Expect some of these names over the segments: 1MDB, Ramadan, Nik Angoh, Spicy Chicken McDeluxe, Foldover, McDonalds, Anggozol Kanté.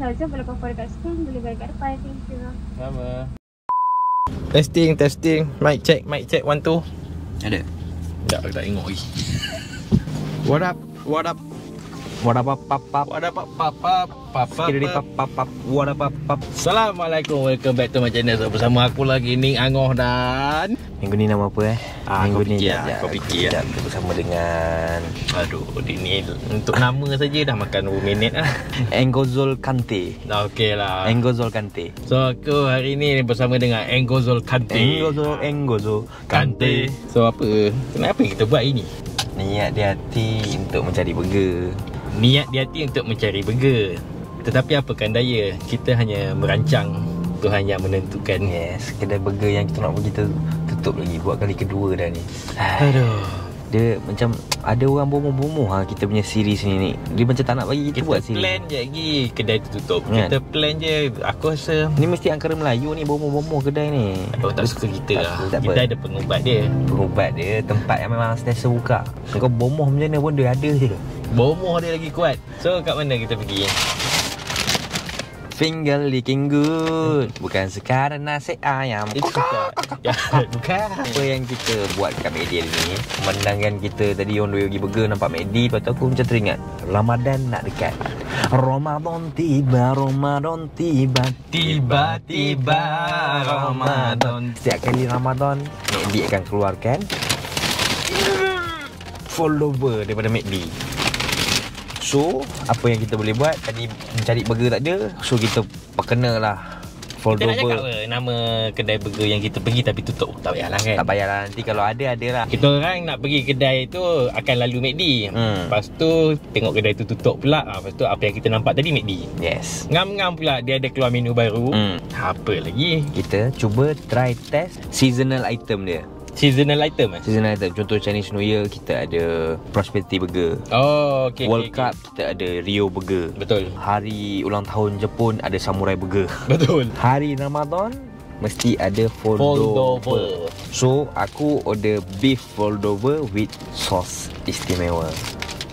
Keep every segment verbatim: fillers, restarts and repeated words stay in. saja boleh favorit es krim, beli burger fighting gitu. Sama. Testing, testing. Mic check, mic check one two. Ada. Tak, tak ingat lagi. What up? What up? What up pap pap. What up pap pap. Pap pap. What up pap pap. Assalamualaikum. Welcome back to my channel. Bersama aku lagi Nik Angoh dan minggu ni nama apa eh? Ah, minggu ni ya. Kau fikir ya. Bersama dengan aduh, ini untuk nama saja dah makan dua minit lah. Anggozol Kanté. Dah okeylah. Anggozol Kanté. So aku hari ni bersama dengan Anggozol Kanté. Anggozol Anggozol Kanté. So apa? Kenapa kita buat ini? Niat di hati untuk mencari burger. Niat di hati untuk mencari burger. Tetapi apakan daya, kita hanya merancang, Tuhan yang menentukan. Yes, kedai burger yang kita nak pergi tutup lagi, buat kali kedua dah ni. Aduh, dia macam ada orang bomoh-bomoh ha, kita punya series ni ni. Dia macam tak nak bagi kita, kita buat series. Kita plan je lagi kedai tu tutup kan? Kita plan je. Aku rasa ni mesti angkara Melayu ni bomoh-bomoh kedai ni. Aku tak suka kita lah. Kita ada pengubat dia. Pengubat dia tempat yang memang sentiasa buka. Kau bomoh macam mana pun dia ada je. Bomoh dia lagi kuat. So kat mana kita pergi? Finger licking good. Bukan sekarang nasi ayam. Itu bukan. Ya, bukan. Apa yang kita buat kat media ni, pemandangan kita tadi on the way pergi burger nampak media. Lepas tu aku macam teringat Ramadan nak dekat. Ramadan tiba, Ramadan tiba, tiba-tiba Ramadan. Setiap kali Ramadan media akan keluarkan Foldover daripada McD. So, apa yang kita boleh buat? Tadi mencari burger tak ada. So, kita perkenalah Foldover. Kita nak cakap apa nama kedai burger yang kita pergi tapi tutup? Tak payahlah kan? Tak payahlah. Nanti kalau ada, adalah. Kita orang nak pergi kedai tu akan lalu McD. Hmm. Lepas tu, tengok kedai tu tutup pula. Lepas tu, apa yang kita nampak tadi McD. Yes. Ngam-ngam pula dia ada keluar menu baru. Hmm. Apa lagi? Kita cuba try test seasonal item dia. Seasonal item eh? Seasonal item. Contoh Chinese New Year kita ada prosperity burger. Oh, okey. World okay, Cup okay. Kita ada Rio burger. Betul. Hari ulang tahun Jepun ada samurai burger. Betul. Hari Ramadan mesti ada Foldover. Foldover. So aku order beef Foldover with sauce istimewa.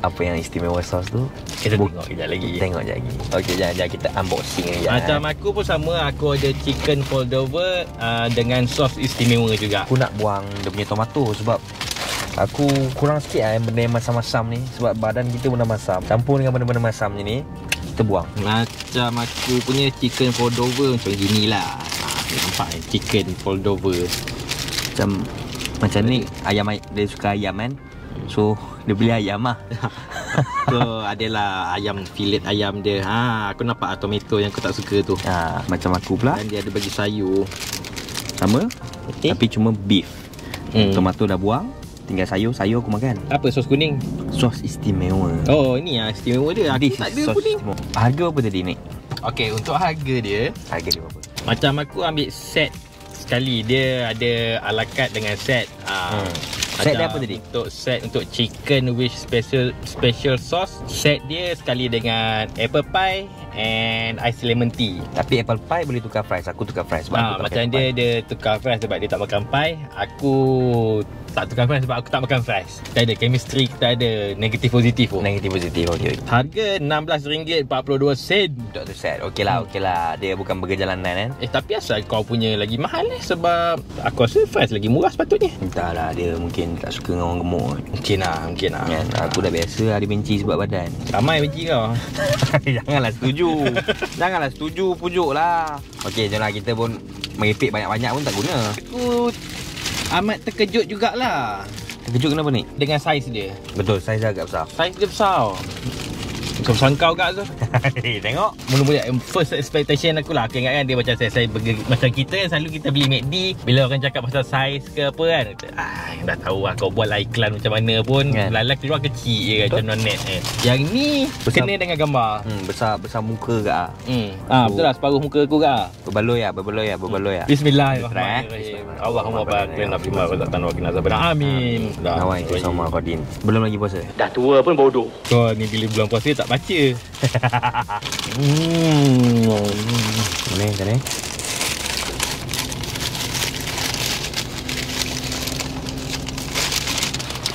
Apa yang istimewa sauce tu? Kita Buk tengok sekejap lagi. Tengok sekejap lagi. Okey, jangan-jangan kita unboxing sekejap. Macam kan? Aku pun sama. Aku ada chicken Foldover uh, dengan sos istimewa juga. Aku nak buang dia punya tomato sebab aku kurang sikit lah benda yang masam-masam ni. Sebab badan kita benda masam. Campur dengan benda-benda masam je ni, kita buang. Macam aku punya chicken Foldover macam gini lah. Nampak chicken Foldover. Macam macam ni ayam, dia suka ayam kan? So dia beli ayam lah. So adalah ayam filet ayam dia. Ha, aku nampak tomato yang aku tak suka tu. Ha, macam aku pula. Dan dia ada bagi sayur. Sama okay. Tapi cuma beef. hmm. Tomato dah buang, tinggal sayur. Sayur aku makan. Apa sos kuning? Sos istimewa. Oh, ini lah istimewa dia. Aku tak ada kuning istimewa. Harga apa tadi ni? Okey, untuk harga dia, harga dia berapa? Macam aku ambil set sekali. Dia ada ala carte dengan set. ha. hmm. Set dia apa tadi? Untuk set untuk chicken with special special sauce. Set dia sekali dengan apple pie and ice lemon tea. Tapi apple pie boleh tukar fries. Aku tukar fries sebab ha, aku macam dia pie. Dia tukar fries sebab dia tak makan pie. Aku tak tukar fries sebab aku tak makan fries. Kita ada chemistry, kita ada negatif positif pun. Negatif positif okey. Harga enam belas ringgit empat puluh dua sen untuk set. Okeylah, okeylah. Dia bukan burger jalanan kan. Eh tapi asal kau punya lagi mahal eh sebab aku rasa fries lagi murah sepatutnya. Entahlah, dia mungkin tak suka dengan orang gemuk. Mungkin lah, mungkin lah kan? Aku dah biasa ada benci sebab badan. Ramai benci kau. Janganlah setuju. Janganlah setuju, pujuk lah. Okey, janganlah kita pun meripik banyak-banyak pun tak guna. Aku amat terkejut jugalah. Terkejut kenapa ni? Dengan saiz dia. Betul, saiz dia agak besar. Saiz dia besar. Kau sangkau agak tu. Tengok mula-mula first expectation aku lah. Aku ingat kan dia macam saya burger macam kita selalu kita beli McD. Bila orang cakap pasal saiz ke apa kan, ah, dah tahu lah kau buatlah iklan macam mana pun kan. Lala keluar kecil je kan, macam net eh. Yang ni besar, kena dengan gambar. hmm, Besar besar muka ke lah. hmm. ah, Betul lah, separuh muka aku ke lah. Berbaloi lah, berbaloi lah, berbaloi lah. Bismillahirrahmanirrahim. Allahumma barik lana fima wa zatan wa qina azabannar. Amin. Belum lagi puasa. Dah tua pun bodoh. Kau ni bila bulan puasa tak baca. Hmm. Mana ni?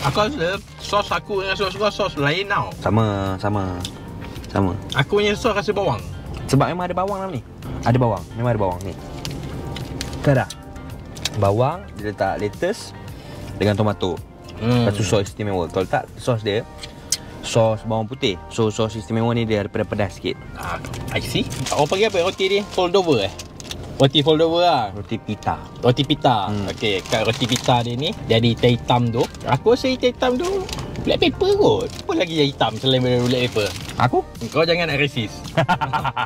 Aku rasa sos aku dengan sos kau sos lain tau. Sama, sama. Sama. Aku punya sos rasa bawang. Sebab memang ada bawang dalam ni. Ada bawang, memang ada bawang ni. Tada. Bawang, dia letak lettuce dengan tomato. Hmm. Lepas tu sos istimewa. Kalau tak, sos dia sos bawang putih. So sos istimewa ni dia daripada pedas sikit. Ah, I see. Orang panggil apa roti ni? Foldover eh? Roti foldover lah. Roti pita. Roti pita. Hmm. Okey, kat roti pita dia ni, dia ada hitam, hitam tu. Aku rasa hitam, hitam tu black pepper kot. Apa lagi yang hitam selain black pepper? Aku? Kau jangan nak resist.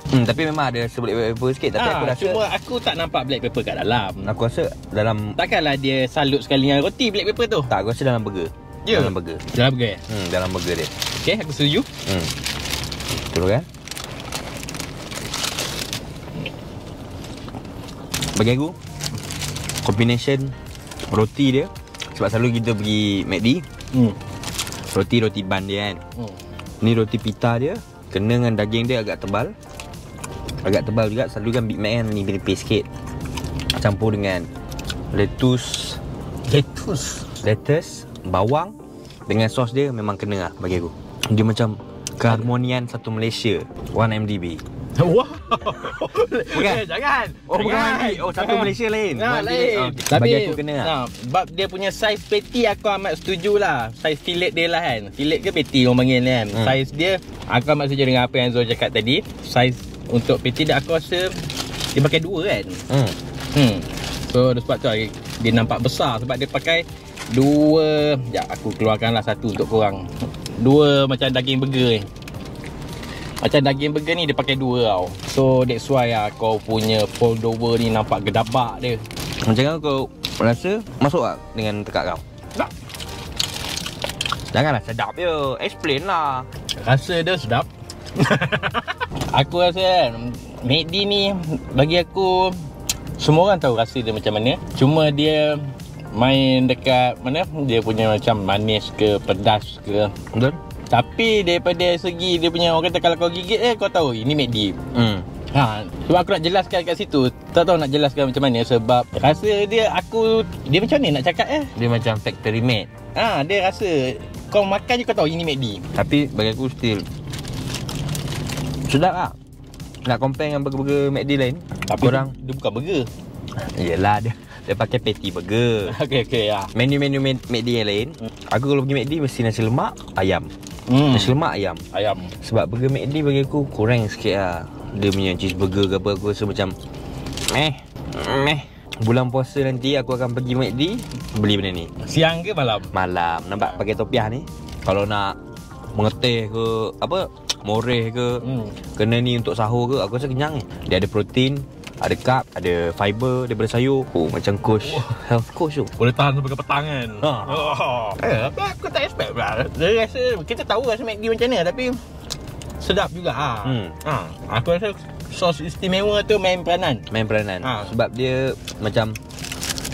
hmm, tapi memang ada rasa black pepper sikit. Tapi ha, aku rasa cuma aku tak nampak black pepper kat dalam. Aku rasa dalam, takkanlah dia salut sekali dengan roti black pepper tu. Tak, aku rasa dalam burger. Ya, yeah. Dalam burger. Dalam burger eh? Hmm, dalam burger dia. Okey, aku setuju. Hmm. Betul kan? Bagi aku, combination roti dia, sebab selalu kita pergi McD, hmm. roti-roti bun dia kan, hmm. ni roti pita dia, kena dengan daging dia agak tebal. Agak tebal juga, selalu kan Big Mac kan ni nipis sikit. Campur dengan lettuce, lettuce, lettuce, bawang dengan sos dia memang kena lah bagi aku. Dia macam keharmonian satu Malaysia, one M D B. Wow. Bukan. Eh, jangan. Oh, bukan M D B. Oh, satu Malaysia lain. Nah, lain. Okay. Tapi bagi aku kena lah. Nah, bab dia punya saiz patty aku amat setuju lah. Saiz fillet dia lah kan. Fillet ke patty orang panggil ni kan. Hmm. Saiz dia aku amat setuju dengan apa yang Zul cakap tadi. Saiz untuk patty dia aku rasa dia pakai dua kan. Hmm. Hmm. So, sebab tu dia nampak besar sebab dia pakai dua. Sekejap, aku keluarkanlah satu untuk korang. Dua macam daging burger ni. Macam daging burger ni dia pakai dua tau. So that's why lah kau punya foldover ni nampak gedabak dia. Macam kau rasa masuk tak dengan tekak kau? Tak. Janganlah sedap je, explain lah. Rasa dia sedap. Aku rasa kan McD ni bagi aku, semua orang tahu rasa dia macam mana. Cuma dia main dekat mana, dia punya macam manis ke, pedas ke. Betul. Tapi daripada segi dia punya, orang kata kalau kau gigit eh kau tahu ini McD. Hmm. Ha, sebab aku nak jelaskan kat situ. Tak tahu nak jelaskan macam mana sebab rasa dia aku dia macam ni nak cakap eh. Dia macam factory made. Ah, ha, dia rasa kau makan je kau tahu ini McD. Tapi bagi aku still sedap ah. Nak compare dengan burger-burger McD lain. Tapi korang dia bukan burger. Iyalah dia dia pakai patty burger. Okey okey ah. Ya. Menu-menu McD yang lain, hmm. aku kalau pergi McD mesti nasi lemak ayam. Hmm. Nasi lemak ayam. Ayam. Sebab burger McD bagi aku kurang sikit lah. Dia punya cheeseburger ke apa, aku rasa macam meh. Meh. Bulan puasa nanti aku akan pergi McD beli benda ni. Siang ke malam? Malam. Nampak pakai topiah ni. Kalau nak mengetih ke apa, moreh ke, hmm. kena ni untuk sahur ke, aku rasa kenyang ni. Dia ada protein, ada carb, ada fiber daripada sayur. Oh, macam coach, oh. health coach tu. Boleh tahan sampai ke petang kan. Ha. Oh. Eh, aku tak expect pula. Dia rasa, kita tahu rasa McD macam mana tapi sedap juga ha. Hmm. Ha. Aku rasa sos istimewa tu main peranan. Main peranan. Ha. Sebab dia macam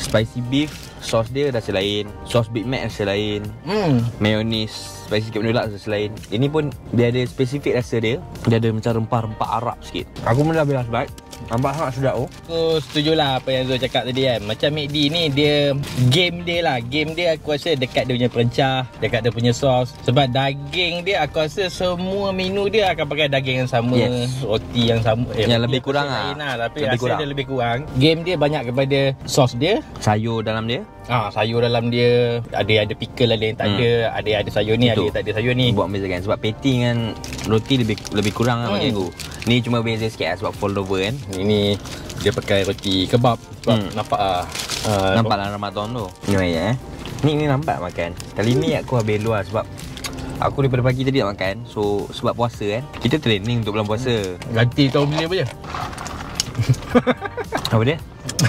spicy beef, sos dia rasa lain. Sos Big Mac rasa lain. Hmm. Mayonnaise, spicy chicken McDeluxe rasa lain. Ini pun dia ada spesifik rasa dia. Dia ada macam rempah-rempah Arab sikit. Aku pun dah bilas baik. Nampak sangat sedap tu. Aku setujulah apa yang Zul cakap tadi kan. Macam McD ni dia game dia lah. Game dia aku rasa dekat dia punya perencah, dekat dia punya sos. Sebab daging dia aku rasa semua menu dia akan pakai daging yang sama, yes. roti yang sama. Eh, yang lebih kurang lah. lah. Tapi lebih kurang. Dia lebih kurang. Game dia banyak kepada sos dia, sayur dalam dia. Ah, sayur dalam dia ada ada pickle, ada yang tak hmm. ada, ada ada sayur ni, Itu. ada yang tak ada sayur ni. Buat beza kan sebab patty dengan roti lebih lebih kurang lah macam tu. Ni cuma beza sikit lah sebab foldover kan. Ini dia pakai roti kebab. Sebab hmm. nampak ah. Uh, nampak dalam Ramadan tu. Ya ya eh. Ni ni nampak makan. Kali ni aku habis luar sebab aku daripada pagi tadi nak makan. So sebab puasa kan. Kita training untuk bulan puasa. Ganti kau beli apa je. Apa dia?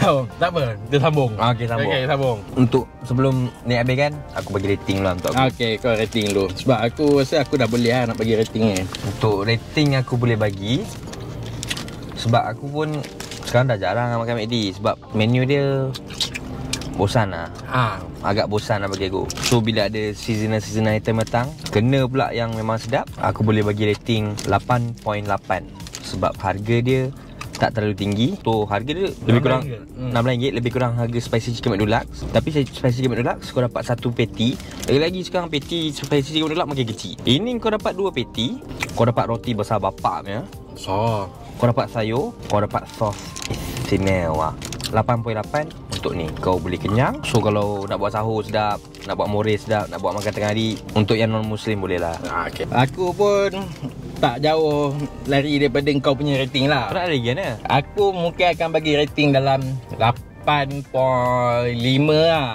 Oh, tak apa, dia sambung. Okey, sambung. Okey, sambung. Untuk sebelum ni habis kan, aku bagi rating dulu untuk aku. Okey, kau rating dulu. Sebab aku rasa aku dah boleh lah nak bagi rating ni. Untuk rating aku boleh bagi sebab aku pun sekarang dah jarang nak makan McD sebab menu dia bosan lah. Ha. Agak bosan lah bagi aku. So bila ada seasonal-seasonal item datang, kena pula yang memang sedap, aku boleh bagi rating lapan titik lapan sebab harga dia tak terlalu tinggi. So harga dia lebih kurang enam ringgit, lebih kurang harga Spicy Chicken McDeluxe. Tapi Spicy Chicken McDeluxe kau dapat satu patty. Lagi-lagi sekarang patty Spicy Chicken McDeluxe makin kecil. Ini kau dapat dua patty. Kau dapat roti besar bapak punya. Besar. Kau dapat sayur, kau dapat sos istimewa. lapan perpuluhan lapan untuk ni. Kau boleh kenyang. So kalau nak buat sahur sedap, nak buat moreh sedap, nak buat makan tengah hari, untuk yang non-Muslim bolehlah. Ah, okay. Aku pun tak jauh lari daripada kau punya rating lah. Tak lagi kan? Aku mungkin akan bagi rating dalam lapan perpuluhan lima lah.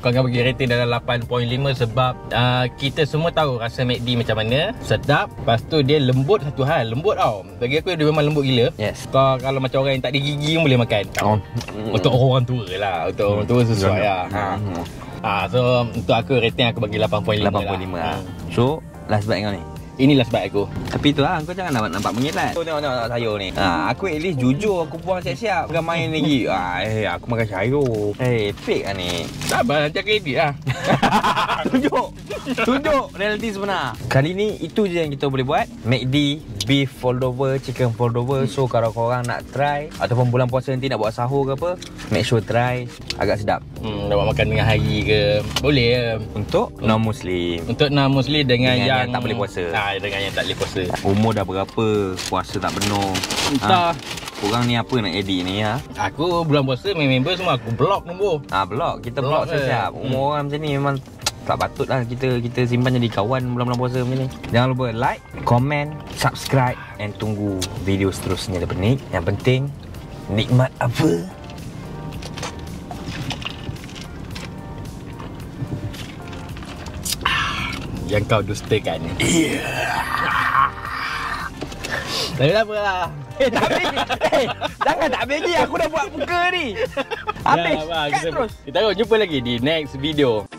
Aku akan bagi rating dalam lapan perpuluhan lima sebab uh, kita semua tahu rasa McD macam mana. Sedap. Lepas tu dia lembut satu hal. Lembut tau. Bagi aku dia memang lembut gila. Yes. Kau kalau macam orang yang tak ada gigi boleh makan. Oh. Untuk orang tua lah. Untuk orang tua sesuai lah. Ha. Ha. So untuk aku rating aku bagi lapan perpuluhan lima lah. lapan perpuluhan lima. So last bite kau ni. Inilah sebab aku. Tapi itulah, kau jangan nampak, nampak mengilat. Kau tengok tengok sayur ni. Ha, aku at least jujur, aku buang siap-siap. Bukan main lagi. Ha, eh, aku makan sayur. Eh, hey, fake lah ni. Sabar, nanti aku edit lah. Tunjuk. Tunjuk realiti sebenar. Kali ni, itu je yang kita boleh buat. McD, beef Foldover, chicken Foldover. Hmm. So, kalau korang nak try, ataupun bulan puasa nanti nak buat sahur ke apa, make sure try. Agak sedap. Hmm, nak buat makan tengah hari ke. Boleh ke. Untuk non-Muslim. Untuk non-Muslim dengan, dengan yang, yang tak boleh puasa. Ha, dengan yang tak boleh puasa. Umur dah berapa, puasa tak benar. Entah. Ha. Korang ni apa nak edit ni ha? Aku bulan puasa member semua aku block nombor. Ah ha, block. Kita block, block siap-siap. Umur hmm. orang macam ni memang tak patutlah kita kita simpan jadi kawan bulan-bulan puasa macam ni. Jangan lupa like, komen, subscribe dan tunggu video seterusnya daripada Nik. Yang penting nikmat apa? Yang kau dustakan. Yeah. Tak ada apa lah. Eh tak habis. Eh jangan tak habis lagi. Aku dah buat muka ni. Habis. Nah, cut kita, terus. Kita jumpa lagi di next video.